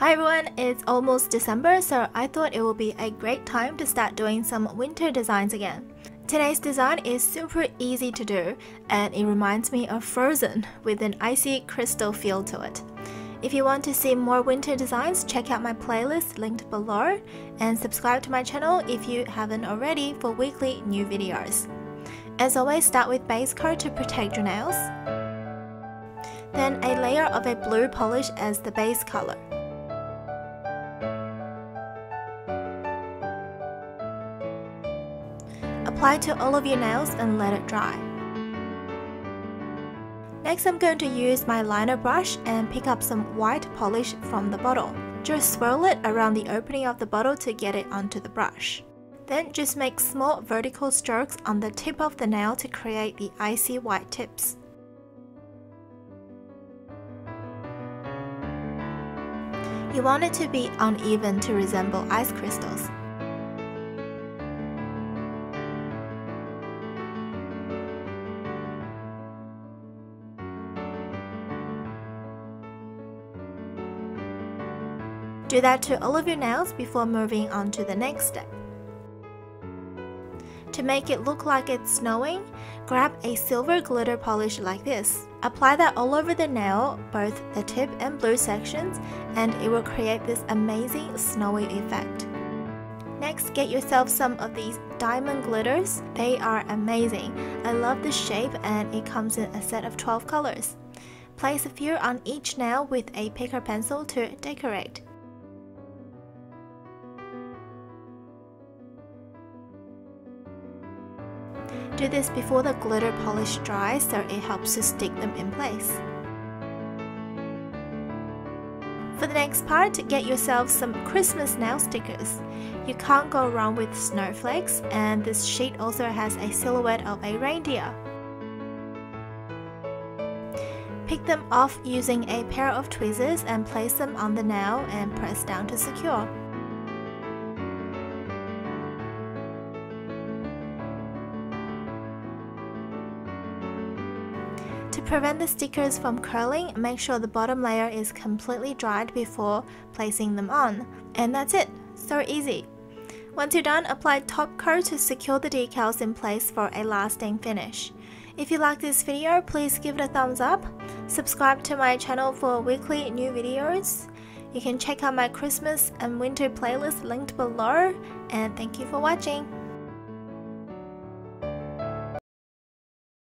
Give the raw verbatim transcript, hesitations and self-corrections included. Hi everyone, it's almost December, so I thought it would be a great time to start doing some winter designs again. Today's design is super easy to do and it reminds me of Frozen with an icy crystal feel to it. If you want to see more winter designs, check out my playlist linked below and subscribe to my channel if you haven't already for weekly new videos. As always, start with base coat to protect your nails, then a layer of a blue polish as the base color. Apply to all of your nails and let it dry. Next, I'm going to use my liner brush and pick up some white polish from the bottle. Just swirl it around the opening of the bottle to get it onto the brush. Then just make small vertical strokes on the tip of the nail to create the icy white tips. You want it to be uneven to resemble ice crystals. Do that to all of your nails before moving on to the next step. To make it look like it's snowing, grab a silver glitter polish like this. Apply that all over the nail, both the tip and blue sections, and it will create this amazing snowy effect. Next, get yourself some of these diamond glitters. They are amazing. I love the shape and it comes in a set of twelve colors. Place a few on each nail with a picker pencil to decorate. Do this before the glitter polish dries so it helps to stick them in place. For the next part, get yourself some Christmas nail stickers. You can't go wrong with snowflakes, and this sheet also has a silhouette of a reindeer. Pick them off using a pair of tweezers and place them on the nail and press down to secure. To prevent the stickers from curling, make sure the bottom layer is completely dried before placing them on. And that's it! So easy! Once you're done, apply top coat to secure the decals in place for a lasting finish. If you like this video, please give it a thumbs up. Subscribe to my channel for weekly new videos. You can check out my Christmas and winter playlist linked below. And thank you for watching!